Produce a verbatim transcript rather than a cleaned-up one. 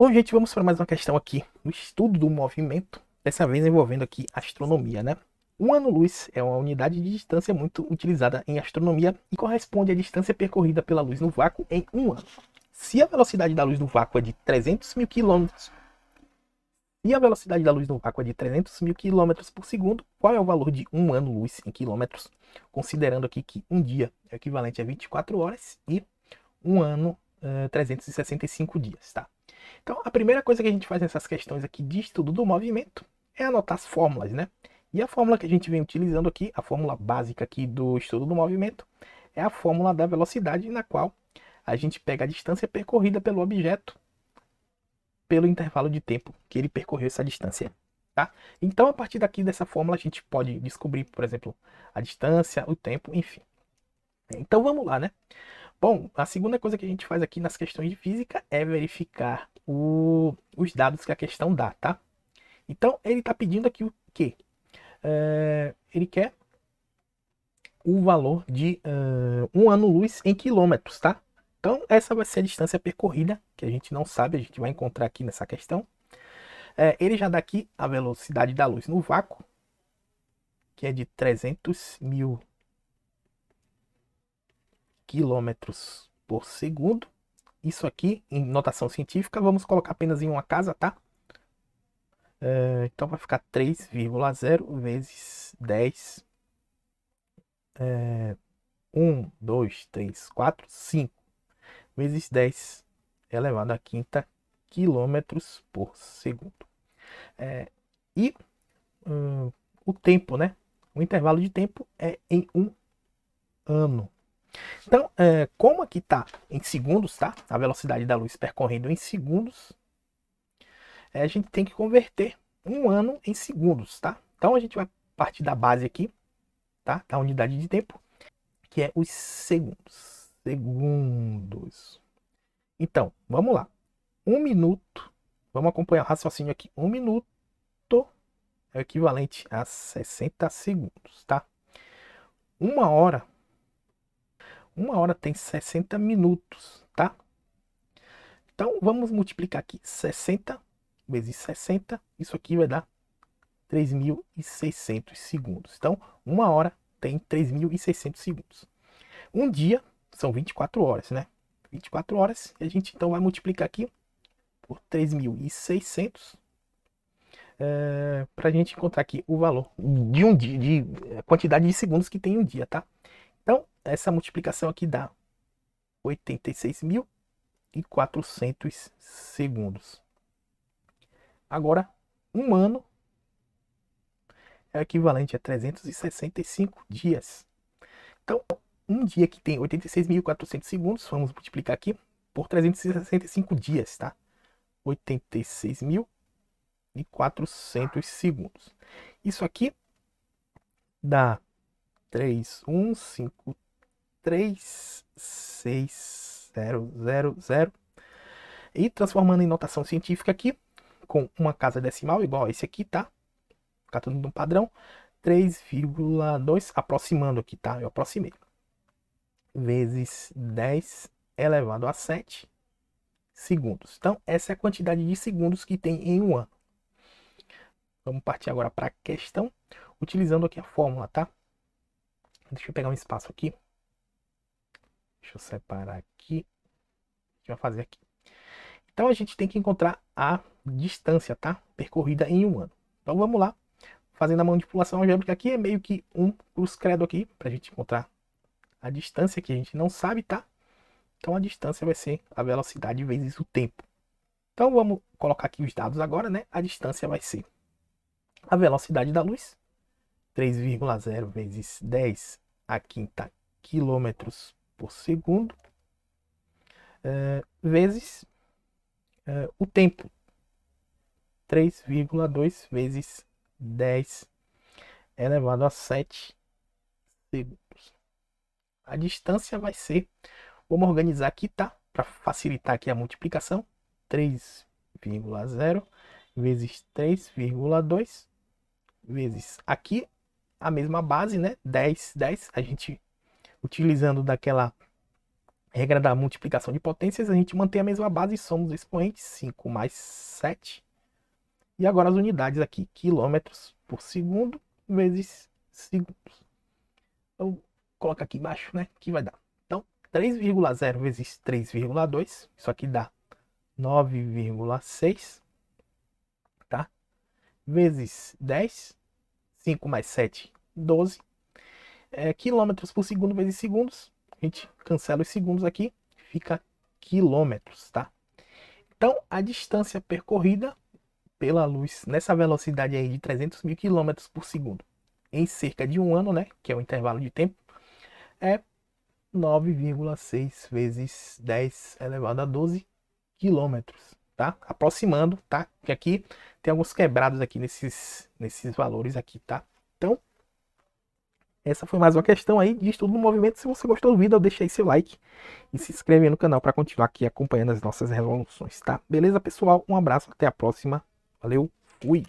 Bom, gente, vamos para mais uma questão aqui no estudo do movimento, dessa vez envolvendo aqui astronomia, né? Um ano-luz é uma unidade de distância muito utilizada em astronomia e corresponde à distância percorrida pela luz no vácuo em um ano. Se a velocidade da luz no vácuo é de trezentos mil quilômetros, se a velocidade da luz no vácuo é de trezentos mil quilômetros por segundo, qual é o valor de um ano-luz em quilômetros? Considerando aqui que um dia é equivalente a vinte e quatro horas e um ano, uh, trezentos e sessenta e cinco dias, tá? Então, a primeira coisa que a gente faz nessas questões aqui de estudo do movimento é anotar as fórmulas, né? E a fórmula que a gente vem utilizando aqui, a fórmula básica aqui do estudo do movimento, é a fórmula da velocidade, na qual a gente pega a distância percorrida pelo objeto pelo intervalo de tempo que ele percorreu essa distância, tá? Então, a partir daqui dessa fórmula, a gente pode descobrir, por exemplo, a distância, o tempo, enfim. Então, vamos lá, né? Bom, a segunda coisa que a gente faz aqui nas questões de física é verificar o, os dados que a questão dá, tá? Então, ele está pedindo aqui o quê? Uh, ele quer o valor de uh, um ano-luz em quilômetros, tá? Então, essa vai ser a distância percorrida, que a gente não sabe, a gente vai encontrar aqui nessa questão. Uh, ele já dá aqui a velocidade da luz no vácuo, que é de trezentos mil quilômetros por segundo. Isso aqui, em notação científica, vamos colocar apenas em uma casa, tá? Uh, então vai ficar três vírgula zero vezes dez. Uh, um, dois, três, quatro, cinco. Vezes dez elevado à quinta quilômetros por segundo. Uh, e uh, o tempo, né? O intervalo de tempo é em um ano. Então, como aqui está em segundos, tá? A velocidade da luz percorrendo em segundos, a gente tem que converter um ano em segundos, tá? Então, a gente vai partir da base aqui, tá? Da unidade de tempo, que é os segundos. Segundos. Então, vamos lá. Um minuto. Vamos acompanhar o raciocínio aqui. Um minuto é o equivalente a sessenta segundos, tá? Uma hora... Uma hora tem sessenta minutos, tá? Então, vamos multiplicar aqui sessenta vezes sessenta. Isso aqui vai dar três mil e seiscentos segundos. Então, uma hora tem três mil e seiscentos segundos. Um dia são vinte e quatro horas, né? vinte e quatro horas. E a gente, então, vai multiplicar aqui por três mil e seiscentos. É, para a gente encontrar aqui o valor de um dia, de a quantidade de segundos que tem um dia, tá? Então, essa multiplicação aqui dá oitenta e seis mil e quatrocentos segundos. Agora, um ano é equivalente a trezentos e sessenta e cinco dias. Então, um dia que tem oitenta e seis mil e quatrocentos segundos, vamos multiplicar aqui por trezentos e sessenta e cinco dias, tá? oitenta e seis mil e quatrocentos segundos. Isso aqui dá três, um, cinco, três, seis, zero, zero, zero. E transformando em notação científica aqui, com uma casa decimal igual a esse aqui, tá? Ficar tudo no padrão. três vírgula dois, aproximando aqui, tá? Eu aproximei. Vezes dez elevado a sete segundos. Então, essa é a quantidade de segundos que tem em um ano. Vamos partir agora para a questão, utilizando aqui a fórmula, tá? Deixa eu pegar um espaço aqui. Deixa eu separar aqui. A gente vai fazer aqui. Então, a gente tem que encontrar a distância, tá? Percorrida em um ano. Então, vamos lá. Fazendo a manipulação algébrica aqui, é meio que um cruz credo aqui, para a gente encontrar a distância que a gente não sabe, tá? Então, a distância vai ser a velocidade vezes o tempo. Então, vamos colocar aqui os dados agora, né? A distância vai ser a velocidade da luz. três vírgula zero vezes dez à quinta quilômetros por segundo, uh, vezes uh, o tempo, três vírgula dois vezes dez elevado a sete segundos. A distância vai ser, vamos organizar aqui, tá? Para facilitar aqui a multiplicação, três vírgula zero vezes três vírgula dois vezes aqui, a mesma base, né? dez, dez, a gente utilizando daquela Regra da multiplicação de potências, a gente mantém a mesma base e somos os expoentes, cinco mais sete. E agora as unidades aqui, quilômetros por segundo vezes segundos. Eu coloco aqui embaixo, né? Que vai dar. Então, três vírgula zero vezes três vírgula dois, isso aqui dá nove vírgula seis, tá? Vezes dez, cinco mais sete, doze. É, quilômetros por segundo vezes segundos. A gente cancela os segundos aqui, fica quilômetros, tá? Então, a distância percorrida pela luz nessa velocidade aí de trezentos mil quilômetros por segundo em cerca de um ano, né? Que é o intervalo de tempo, é nove vírgula seis vezes dez elevado a doze quilômetros, tá? Aproximando, tá? Porque aqui tem alguns quebrados aqui nesses, nesses valores aqui, tá? Então, essa foi mais uma questão aí de estudo do movimento. Se você gostou do vídeo, deixa aí seu like e se inscreve aí no canal para continuar aqui acompanhando as nossas resoluções, tá? Beleza, pessoal? Um abraço, até a próxima. Valeu, fui!